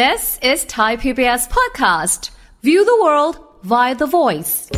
This is Thai PBS Podcast. View the world via the voice.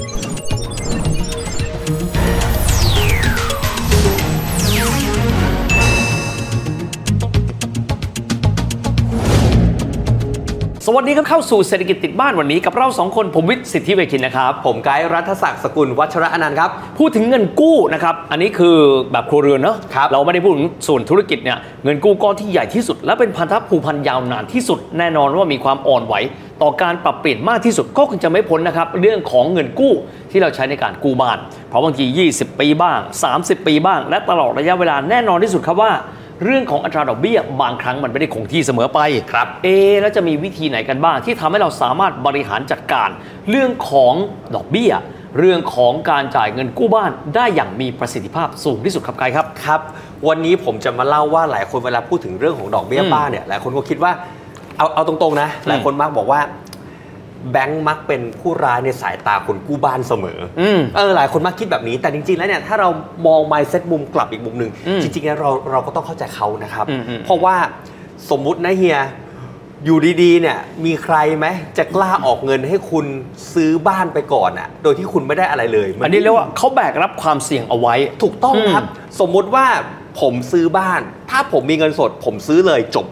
สวัสดีครับเข้าสู่เศรษฐกิจติดบ้านวันนี้กับเรา2คนผมวิทย์สิทธิเวคินนะครับผมไกด์รัฐศักดิ์สกุลวัชระอนันต์ครับพูดถึงเงินกู้นะครับอันนี้คือแบบครัวเรือนเนอะเราไม่ได้พูดถึงส่วนธุรกิจเนี่ยเงินกู้ก้อนที่ใหญ่ที่สุดและเป็นพันธะผูกพันยาวนานที่สุดแน่นอนว่ามีความอ่อนไหวต่อการปรับเปลี่ยนมากที่สุดก็คงจะไม่พ้นนะครับเรื่องของเงินกู้ที่เราใช้ในการกู้บ้านเพราะบางที20ปีบ้าง30ปีบ้างและตลอดระยะเวลาแน่นอนที่สุดครับว่าเรื่องของอัตราดอกเบี้ยบางครั้งมันไม่ได้คงที่เสมอไปครับแล้วจะมีวิธีไหนกันบ้างที่ทำให้เราสามารถบริหารจัดการเรื่องของดอกเบี้ยเรื่องของการจ่ายเงินกู้บ้านได้อย่างมีประสิทธิภาพสูงที่สุดครับใครครับครับวันนี้ผมจะมาเล่าว่าหลายคนเวลาพูดถึงเรื่องของดอกเบี้ยบ้านเนี่ยหลายคนก็คิดว่าเอาตรงๆนะหลายคนมักบอกว่าแบงก์มักเป็นผู้ร้ายในสายตาคนกู้บ้านเสมอหลายคนมักคิดแบบนี้แต่จริงๆแล้วเนี่ยถ้าเรามอง mindset มุมกลับอีกมุมหนึ่งจริงๆแล้วเราก็ต้องเข้าใจเขานะครับเพราะว่าสมมุตินะเฮียอยู่ดีๆเนี่ยมีใครไหมจะกล้าออกเงินให้คุณซื้อบ้านไปก่อนอ่ะโดยที่คุณไม่ได้อะไรเลยอันนี้เรียกว่าเขาแบกรับความเสี่ยงเอาไว้ถูกต้องครับสมมุติว่าผมซื้อบ้านถ้าผมมีเงินสดผมซื้อเลยจบ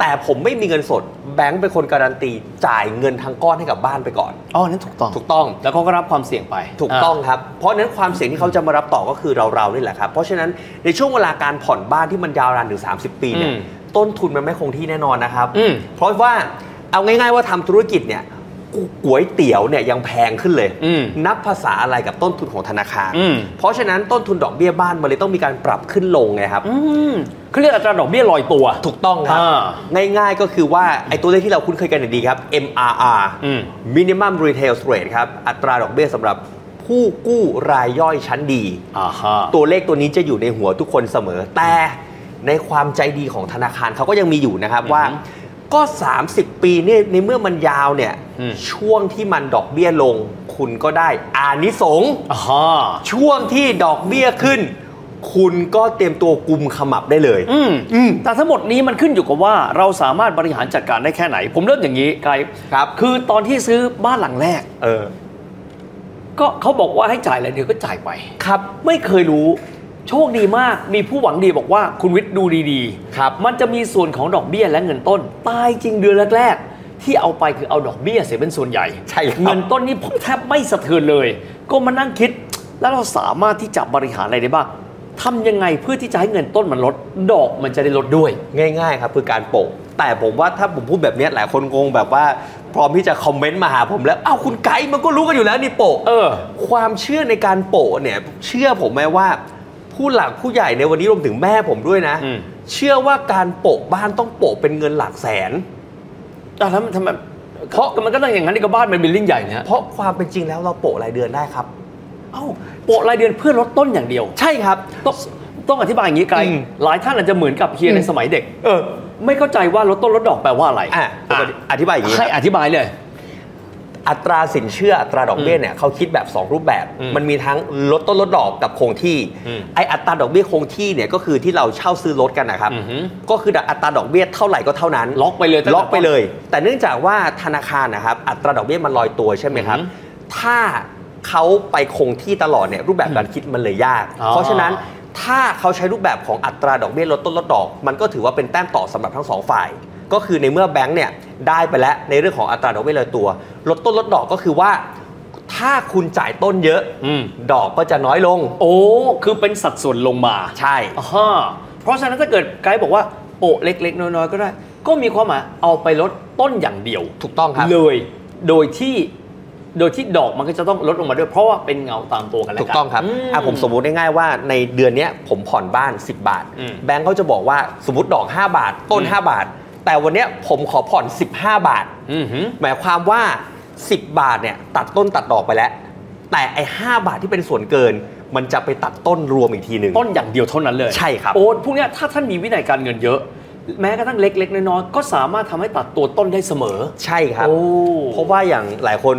แต่ผมไม่มีเงินสดแบงก์เป็นคนการันตีจ่ายเงินทั้งก้อนให้กับบ้านไปก่อนอ๋อนั่นถูกต้องแล้วเขาก็รับความเสี่ยงไปถูกต้องครับเพราะนั้นความเสี่ยงที่เขาจะมารับต่อก็คือเรานี่แหละครับเพราะฉะนั้นในช่วงเวลาการผ่อนบ้านที่มันยาวนานถึง30 ปีเนี่ยต้นทุนมันไม่คงที่แน่นอนนะครับเพราะว่าเอาง่ายๆว่าทำธุรกิจเนี่ยก๋วยเตี๋ยวเนี่ยยังแพงขึ้นเลยนับภาษาอะไรกับต้นทุนของธนาคารเพราะฉะนั้นต้นทุนดอกเบี้ยบ้านมันเลยต้องมีการปรับขึ้นลงไงครับเขาเรียกอัตราดอกเบี้ยลอยตัวถูกต้องครับง่ายๆก็คือว่าไอ้ตัวเลขที่เราคุ้นเคยกันดีครับ MRR Minimum Retail Rate ครับอัตราดอกเบี้ยสำหรับผู้กู้รายย่อยชั้นดีตัวเลขตัวนี้จะอยู่ในหัวทุกคนเสมอแต่ในความใจดีของธนาคารเขาก็ยังมีอยู่นะครับว่าก็30 ปีเนี่ยในเมื่อมันยาวเนี่ยช่วงที่มันดอกเบี้ยลงคุณก็ได้อานิสงส์ช่วงที่ดอกเบี้ยขึ้นคุณก็เตรียมตัวกุมขมับได้เลยแต่ทั้งหมดนี้มันขึ้นอยู่กับว่าเราสามารถบริหารจัดการได้แค่ไหนผมเริ่มอย่างนี้ครับคือตอนที่ซื้อบ้านหลังแรกก็เขาบอกว่าให้จ่ายอะไรเดี๋ยวก็จ่ายไปครับไม่เคยรู้โชคดีมากมีผู้หวังดีบอกว่าคุณวิทย์ดูดีๆครับมันจะมีส่วนของดอกเบี้ยและเงินต้นตายจริงเดือนแรกๆที่เอาไปคือเอาดอกเบี้ยเสียเป็นส่วนใหญ่ใช่เงินต้นนี้ผมแทบไม่สะเทือนเลยก็มานั่งคิดแล้วเราสามารถที่จะบริหารอะไรได้บ้างทำยังไงเพื่อที่จะให้เงินต้นมันลดดอกมันจะได้ลดด้วยง่ายๆครับคือการโปะแต่ผมว่าถ้าผมพูดแบบนี้หลายคนงงแบบว่าพร้อมที่จะคอมเมนต์มาหาผมแล้วอ้าวคุณไกด์มันก็รู้กันอยู่แล้วนี่โปะความเชื่อในการโปะเนี่ยเชื่อผมไหมว่าผู้หลักผู้ใหญ่ในวันนี้รวมถึงแม่ผมด้วยนะเชื่อว่าการโปะบ้านต้องโปะเป็นเงินหลักแสนแต่แล้วมันทำไมเพราะมันก็ต้องอย่างนั้นที่กับบ้านมันเป็นลิ่งใหญ่เนี่ยเพราะความเป็นจริงแล้วเราโปะรายเดือนได้ครับเอ้าโปะรายเดือนเพื่อลดต้นอย่างเดียวใช่ครับต้องอธิบายอย่างนี้ไกลหลายท่านอาจจะเหมือนกับเฮียในสมัยเด็กไม่เข้าใจว่าลดต้นลดดอกแปลว่าอะไรอธิบายอย่างนี้ให้อธิบายเลยอัตราสินเชื่ออัตราดอกเบี้ยเนี่ยเขาคิดแบบ2รูปแบบมันมีทั้งลดต้นลดดอกกับคงที่ไออัตราดอกเบี้ยคงที่เนี่ยก็คือที่เราเช่าซื้อรถกันนะครับก็คืออัตราดอกเบี้ยเท่าไหร่ก็เท่านั้นล็อกไปเลยแต่เนื่องจากว่าธนาคารนะครับอัตราดอกเบี้ยมันลอยตัวใช่ไหมครับถ้าเขาไปคงที่ตลอดเนี่ยรูปแบบการคิดมันเลยยากเพราะฉะนั้นถ้าเขาใช้รูปแบบของอัตราดอกเบี้ยลดต้นลดดอกมันก็ถือว่าเป็นแต้มต่อสำหรับทั้ง2ฝ่ายก็คือในเมื่อแบงก์เนี่ยได้ไปแล้วในเรื่องของอัตราดอกเบี้ยลอยตัวลดต้นลดดอกก็คือว่าถ้าคุณจ่ายต้นเยอะดอกก็จะน้อยลงโอ้คือเป็นสัดส่วนลงมาใช่เพราะฉะนั้นถ้าเกิดไกด์บอกว่าโปะเล็กๆน้อยๆก็ได้ก็มีความหมายเอาไปลดต้นอย่างเดียวถูกต้องครับเลยโดยที่ดอกมันก็จะต้องลดลงมาด้วยเพราะว่าเป็นเงาตามตัวกันแล้วถูกต้องครับผมสมมุติง่ายๆว่าในเดือนนี้ผมผ่อนบ้าน10 บาทแบงก์เขาจะบอกว่าสมมติดอก5 บาทต้น5 บาทแต่วันนี้ผมขอผ่อน15 บาทหมายความว่า10 บาทเนี่ยตัดต้นตัดดอกไปแล้วแต่ไอ้5 บาทที่เป็นส่วนเกินมันจะไปตัดต้นรวมอีกทีหนึ่งต้นอย่างเดียวเท่านั้นเลยใช่ครับโอ้พวกนี้ถ้าท่านมีวินัยการเงินเยอะแม้กระทั่งเล็กๆน้อยๆก็สามารถทำให้ตัดตัวต้นได้เสมอใช่ครับเพราะว่าอย่างหลายคน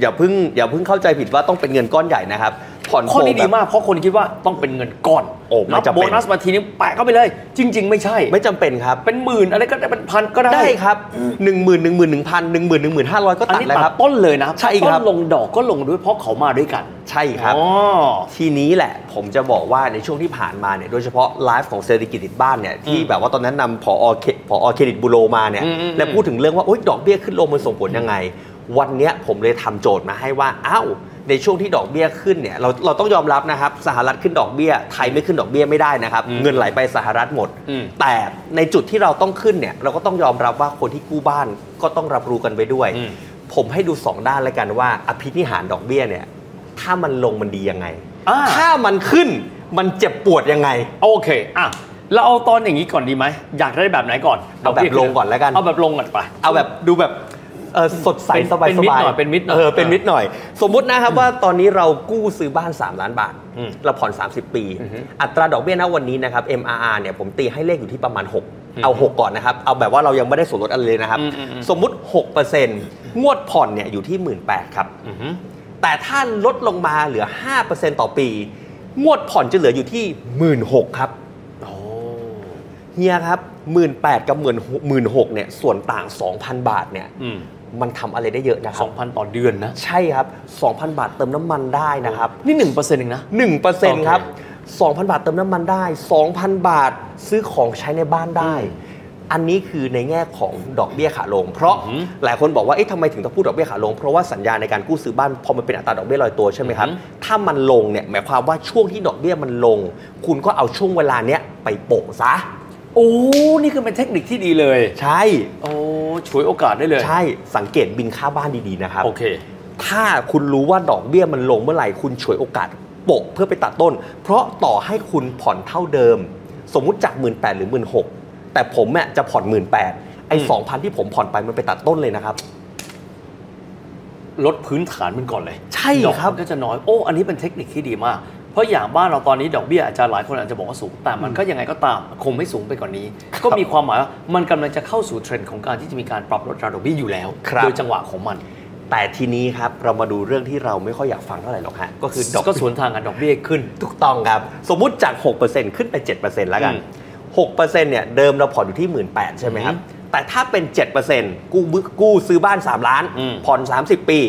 อย่าเพิ่งเข้าใจผิดว่าต้องเป็นเงินก้อนใหญ่นะครับ ผ่อนโปรข้อนี้ดีมากเพราะคนคิดว่าต้องเป็นเงินก้อนรับโบนัสมาทีนี้แปะเข้าไปเลยจริงๆไม่ใช่ไม่จำเป็นครับเป็นหมื่นอะไรก็ได้เป็นพันก็ได้ครับ 10,000 11,000 11,500 ก็ตัดแล้วครับต้นเลยนะใช่ครับต้นลงดอกก็ลงด้วยเพราะเขามาด้วยกันใช่ครับทีนี้แหละผมจะบอกว่าในช่วงที่ผ่านมาเนี่ยโดยเฉพาะไลฟ์ของเศรษฐกิจติดบ้านเนี่ยที่แบบว่าตอนนั้นนำผอเครดิตบูโรมาเนี่ยและพูดถึงเรื่องว่าดอกเบี้ยขึ้นลงมันส่งผลยังไงวันนี้ผมเลยทำโจทย์มาให้ว่าในช่วงที่ดอกเบี้ยขึ้นเนี่ยเราต้องยอมรับนะครับสหรัฐขึ้นดอกเบี้ยไทยไม่ขึ้นดอกเบี้ยไม่ได้นะครับเงินไหลไปสหรัฐหมดแต่ในจุดที่เราต้องขึ้นเนี่ยเราก็ต้องยอมรับว่าคนที่กู้บ้านก็ต้องรับรู้กันไปด้วยผมให้ดู2ด้านแล้วกันว่าอภินิหารดอกเบี้ยเนี่ยถ้ามันลงมันดียังไงถ้ามันขึ้นมันเจ็บปวดยังไงโอเคเราเอาตอนอย่างนี้ก่อนดีไหมอยากได้แบบไหนก่อนเอาแบบลงก่อนแล้วกันเอาแบบลงก่อนไปเอาแบบดูแบบสดใสสบายสบายเป็นมิดหน่อยเป็นมิดหน่อยสมมุตินะครับว่าตอนนี้เรากู้ซื้อบ้าน3ล้านบาทเราผ่อน30ปีอัตราดอกเบี้ยณวันนี้นะครับ MRR เนี่ยผมตีให้เลขอยู่ที่ประมาณ6เอา6ก่อนนะครับเอาแบบว่าเรายังไม่ได้ส่วนลดอะไรเลยนะครับสมมุติ 6% งวดผ่อนเนี่ยอยู่ที่ 18,000 ครับแต่ถ้าลดลงมาเหลือ 5% ต่อปีงวดผ่อนจะเหลืออยู่ที่ 16,000 ครับเฮียครับ 18,000 กับ 16,000 เนี่ยส่วนต่าง 2,000 บาทเนี่ยมันทำอะไรได้เยอะนะครับ 2,000 ต่อเดือนนะใช่ครับ 2,000 บาทเติมน้ำมันได้นะครับนี่ 1% เองนะ 1% ครับ 2,000 บาทเติมน้ำมันได้ 2,000 บาทซื้อของใช้ในบ้านได้อันนี้คือในแง่ของดอกเบี้ยขาลงเพราะหลายคนบอกว่าเอ๊ะทำไมถึงต้องพูดดอกเบี้ยขาลงเพราะว่าสัญญาในการกู้ซื้อบ้านพอมันเป็นอัตราดอกเบี้ยลอยตัวใช่ไหมครับถ้ามันลงเนี่ยหมายความว่าช่วงที่ดอกเบี้ยมันลงคุณก็เอาช่วงเวลาเนี้ยไปโปะซะโอ้นี่คือเป็นเทคนิคที่ดีเลยใช่โอ้ช่วยโอกาสได้เลยใช่สังเกตบินค่าบ้านดีๆนะครับโอเคถ้าคุณรู้ว่าดอกเบี้ยมันลงเมื่อไหร่คุณช่วยโอกาสโปะเพื่อไปตัดต้นเพราะต่อให้คุณผ่อนเท่าเดิมสมมุติจาก 18,000 หรือ 16,000 แต่ผมเนี่ยจะผ่อน 18,000 ไอ้ 2,000 ที่ผมผ่อนไปมันไปตัดต้นเลยนะครับลดพื้นฐานมันก่อนเลยใช่ครับก็จะน้อยโอ้อันนี้เป็นเทคนิคที่ดีมากเพราะอย่างบ้านเราตอนนี้ดอกเบี้ยอาจจะหลายคนอาจจะบอกว่าสูงแต่มันก็ยังไงก็ตามคงไม่สูงไปกว่านี้ก็มีความหมายว่ามันกำลังจะเข้าสู่เทรนด์ของการที่จะมีการปรับลดดอกเบี้ยอยู่แล้วโดยจังหวะของมันแต่ทีนี้ครับเรามาดูเรื่องที่เราไม่ค่อยอยากฟังเท่าไหร่หรอกฮะก็คือก็สวนทางกับดอกเบี้ยขึ้นถูกต้องครับสมมุติจาก 6% ขึ้นไป 7% แล้วกัน 6% เนี่ยเดิมเราผ่อนอยู่ที่ 18,000 ใช่ไหมครับแต่ถ้าเป็น 7% กู้ซื้อบ้าน3ล้านผ่อน30ปี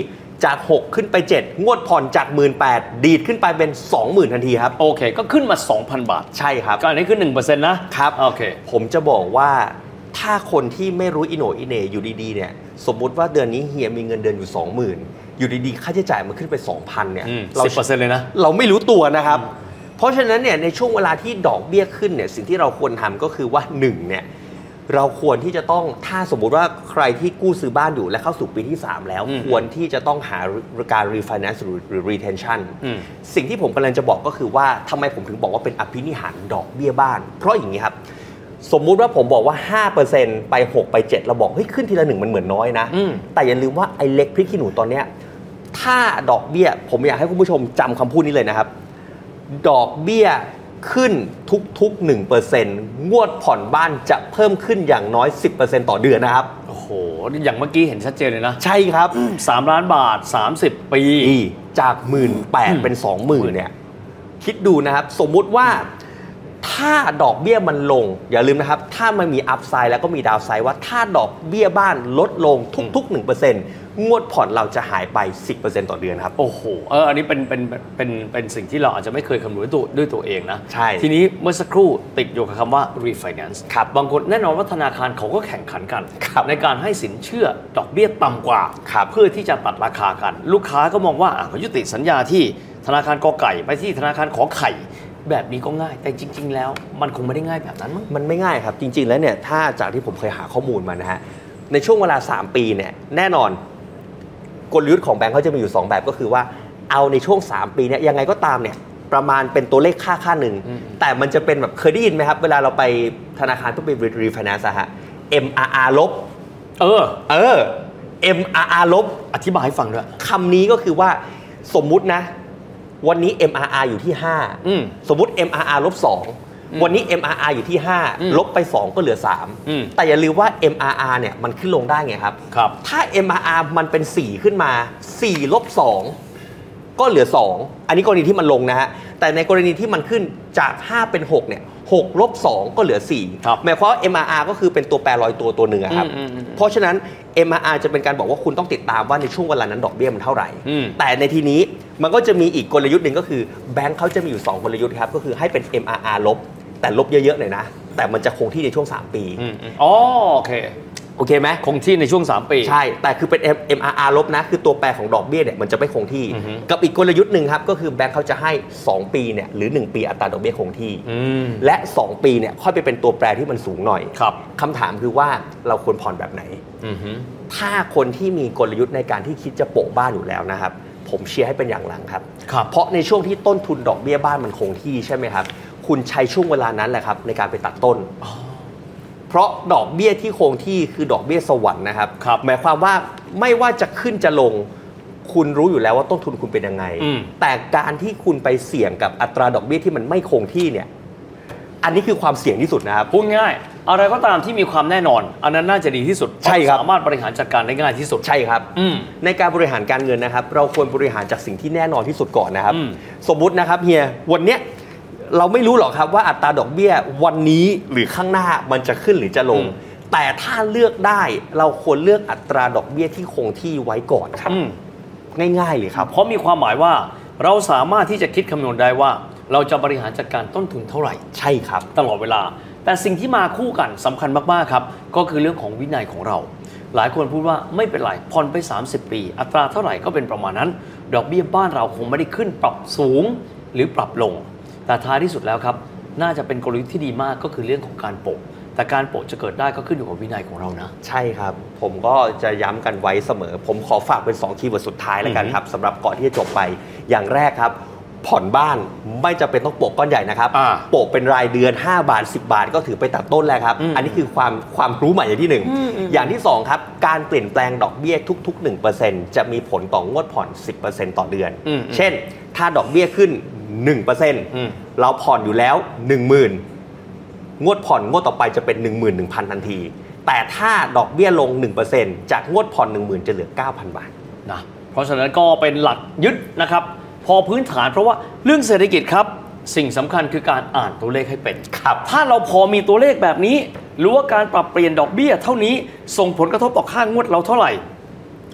จาก6ขึ้นไป7งวดผ่อนจาก 18,000 ดีดขึ้นไปเป็น 20,000 ทันทีครับโอเคก็ขึ้นมา 2,000 บาทใช่ครับก็อันนี้ขึ้น 1% นะครับโอเคผมจะบอกว่าถ้าคนที่ไม่รู้อิโหน่อิเหน่อยู่ดีๆเนี่ยสมมุติว่าเดือนนี้เฮียมีเงินเดือนอยู่ 20,000 อยู่ดีๆค่าใช้จ่ายมันขึ้นไป 2,000 เนี่ย 10% เลยนะเราไม่รู้ตัวนะครับเพราะฉะนั้นเนี่ยในช่วงเวลาที่ดอกเบี้ยขึ้นเนี่ยสิ่งที่เราควรทำก็คือว่า1เนี่ยเราควรที่จะต้องถ้าสมมุติว่าใครที่กู้ซื้อบ้านอยู่และเข้าสู่ปีที่3แล้วควรที่จะต้องหาการ Refinance หรือ Retention สิ่งที่ผมกำลังจะบอกก็คือว่าทำไมผมถึงบอกว่าเป็นอภินิหารดอกเบี้ยบ้านเพราะอย่างนี้ครับสมมุติว่าผมบอกว่า 5% ไป 6% ไป 7% เราบอกเฮ้ยขึ้นทีละ1มันเหมือนน้อยนะแต่อย่าลืมว่าไอ้เล็กพริกขี้หนูตอนเนี้ยถ้าดอกเบี้ยผมอยากให้คุณผู้ชมจำคำพูดนี้เลยนะครับดอกเบี้ยขึ้นทุกๆ 1% งวดผ่อนบ้านจะเพิ่มขึ้นอย่างน้อย 10% ต่อเดือนนะครับโอ้โหอย่างเมื่อกี้เห็นชัดเจนเลยนะใช่ครับ3ล้านบาท30ปีจาก 18,000 เป็น 20,000 เนี่ยคิดดูนะครับสมมุติว่าถ้าดอกเบี้ยมันลงอย่าลืมนะครับถ้ามันมีอัพไซด์แล้วก็มีดาวไซด์ว่าถ้าดอกเบี้ยบ้านลดลงทุกๆ 1% งวดผ่อนเราจะหายไป 10% ต่อเดือนครับโอ้โหอันนี้เป็นสิ่งที่เราอาจจะไม่เคยคำนวณด้วยตัวเองนะใช่ทีนี้เมื่อสักครู่ติดอยู่กับคำว่า refinance ครับบางคนแน่นอนว่าธนาคารเขาก็แข่งขันกันในการให้สินเชื่อดอกเบี้ยต่ำกว่าเพื่อที่จะตัดราคากันลูกค้าก็มองว่าเขายุติสัญญาที่ธนาคารกอไก่ไปที่ธนาคารขอไข่แบบนี้ก็ง่ายแต่จริงๆแล้วมันคงไม่ได้ง่ายแบบนั้นมันไม่ง่ายครับจริงๆแล้วเนี่ยถ้าจากที่ผมเคยหาข้อมูลมานะฮะในช่วงเวลา3ปีเนี่ยแน่นอนกลยุทธ์ของแบงค์เขาจะมีอยู่2แบบก็คือว่าเอาในช่วง3ปีเนี่ยยังไงก็ตามเนี่ยประมาณเป็นตัวเลขค่าหนึ่งแต่มันจะเป็นแบบเคยได้ยินไหมครับเวลาเราไปธนาคารต้องไปรีไฟแนนซ์ฮะ MRR ลบMRR ลบอธิบายให้ฟังด้วยคำนี้ก็คือว่าสมมุตินะวันนี้ MRR อยู่ที่5สมมุติ MRR ลบ2วันนี้ MRR อยู่ที่5ลบไป2ก็เหลือ3แต่อย่าลืมว่า MRR เนี่ยมันขึ้นลงได้ไงครับถ้า MRR มันเป็น4ขึ้นมา4ลบ2 ก็เหลือ2อันนี้กรณีที่มันลงนะฮะแต่ในกรณีที่มันขึ้นจาก5เป็น6เนี่ย6ลบ2ก็เหลือ4หมายความว่า MRR ก็คือเป็นตัวแปรลอยตัวหนึ่งครับเพราะฉะนั้น MRR จะเป็นการบอกว่าคุณต้องติดตามว่าในช่วงเวลานั้นดอกเบี้ยมันเท่าไหร่แต่ในทีนี้มันก็จะมีอีกกลยุทธ์หนึ่งก็คือแบงค์เขาจะมีอยู่2กลยุทธ์ครับก็คือให้เป็น MRR ลบแต่ลบเยอะๆหน่อยนะแต่มันจะคงที่ในช่วง3ปีอ๋อโอเคไหมคงที่ในช่วง3ปีใช่แต่คือเป็น MRR ลบนะคือตัวแปรของดอกเบี้ยเนี่ยมันจะไม่คงที่กับอีกกลยุทธ์หนึ่งครับก็คือแบงค์เขาจะให้2ปีเนี่ยหรือ1ปีอัตราดอกเบี้ยคงที่และ2ปีเนี่ยค่อยไปเป็นตัวแปรที่มันสูงหน่อยคำถามคือว่าเราควรผ่อนแบบไหนถ้าคนที่มีกลยุทธ์ในการที่คิดจะโปะบ้านอยู่แล้วนะครับผมเชียร์ให้เป็นอย่างหลังครับเพราะในช่วงที่ต้นทุนดอกเบี้ยบ้านมันคงที่ใช่ไหมครับคุณใช้ช่วงเวลานั้นแหละครับในการไปตัดต้นเพราะดอกเบี้ยที่คงที่คือดอกเบี้ยสวรรค์นะครับหมายความว่าไม่ว่าจะขึ้นจะลงคุณรู้อยู่แล้วว่าต้นทุนคุณเป็นยังไงแต่การที่คุณไปเสี่ยงกับอัตราดอกเบี้ยที่มันไม่คงที่เนี่ยอันนี้คือความเสี่ยงที่สุดนะครับพูดง่ายอะไรก็ตามที่มีความแน่นอนอันนั้นน่าจะดีที่สุดใช่ครับสามารถบริหารจัดการได้ง่ายที่สุดใช่ครับในการบริหารการเงินนะครับเราควรบริหารจากสิ่งที่แน่นอนที่สุดก่อนนะครับสมมุตินะครับเฮียวันเนี้ยเราไม่รู้หรอกครับว่าอัตราดอกเบี้ยวันนี้หรือข้างหน้ามันจะขึ้นหรือจะลงแต่ถ้าเลือกได้เราควรเลือกอัตราดอกเบี้ยที่คงที่ไว้ก่อนครับง่ายๆเลยครับเพราะมีความหมายว่าเราสามารถที่จะคิดคำนวณได้ว่าเราจะบริหารจัดการต้นทุนเท่าไหร่ใช่ครับตลอดเวลาแต่สิ่งที่มาคู่กันสำคัญมากๆครับก็คือเรื่องของวินัยของเราหลายคนพูดว่าไม่เป็นไรผ่อนไป30ปีอัตราเท่าไหร่ก็เป็นประมาณนั้นดอกเบี้ยบ้านเราคงไม่ได้ขึ้นปรับสูงหรือปรับลงแต่ท้ายที่สุดแล้วครับน่าจะเป็นกลยุทธ์ที่ดีมากก็คือเรื่องของการโปะแต่การโปะจะเกิดได้ก็ขึ้นอยู่กับวินัยของเรานะใช่ครับผมก็จะย้ำกันไว้เสมอผมขอฝากเป็น2คีย์เวิร์ดสุดท้ายแล้วกันครับสำหรับก่อนที่จะจบไปอย่างแรกครับผ่อนบ้านไม่จำเป็นต้องโปะก้อนใหญ่นะครับโปะเป็นรายเดือน5บาท10บาทก็ถือไปตัดต้นแล้วครับอันนี้คือความรู้ใหม่อย่างที่1อย่างที่2ครับการเปลี่ยนแปลงดอกเบี้ยทุกๆ 1% จะมีผลต่องวดผ่อน 10% ต่อเดือนเช่นถ้าดอกเบี้ยขึ้น 1% เราผ่อนอยู่แล้ว 10,000 งวดผ่อนงวดต่อไปจะเป็น 11,000 ทันทีแต่ถ้าดอกเบี้ยลง 1% จากงวดผ่อน 10,000 จะเหลือ 9,000 บาทนะเพราะฉะนั้นก็เป็นหลักยึดนะครับพอพื้นฐานเพราะว่าเรื่องเศรษฐกิจครับสิ่งสำคัญคือการอ่านตัวเลขให้เป็นครับถ้าเราพอมีตัวเลขแบบนี้รู้ว่าการปรับเปลี่ยนดอกเบี้ยเท่านี้ส่งผลกระทบต่อค่างวดเราเท่าไหร่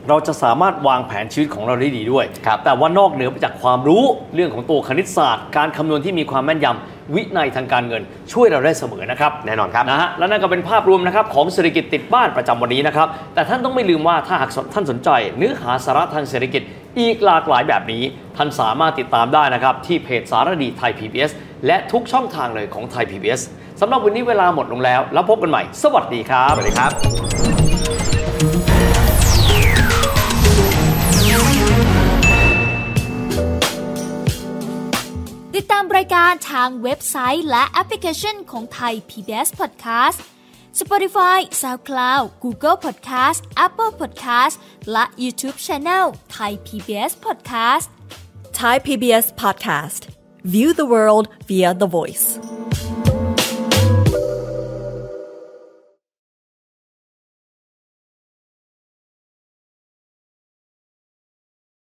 เราจะสามารถวางแผนชีวิตของเราได้ดีด้วยแต่ว่านอกเหนือไปจากความรู้เรื่องของตัวคณิตศาสตร์การคำนวณที่มีความแม่นยำวินัยทางการเงินช่วยเราได้เสมอนะครับแน่นอนครับนะฮะและนั่นก็เป็นภาพรวมนะครับของเศรษฐกิจติดบ้านประจำวันนี้นะครับแต่ท่านต้องไม่ลืมว่าถ้าหากท่านสนใจเนื้อหาสาระทางเศรษฐกิจอีกหลากหลายแบบนี้ท่านสามารถติดตามได้นะครับที่เพจสารดีไทย PBS และทุกช่องทางเลยของไทย PBS สำหรับวันนี้เวลาหมดลงแล้วแล้วพบกันใหม่สวัสดีครับสวัสดีครับติดตามรายการทางเว็บไซต์และแอปพลิเคชันของไทย PBS Podcast Spotify, SoundCloud, Google Podcast, Apple Podcast และ YouTube Channel Thai PBS Podcast Thai PBS Podcast View the world via the voice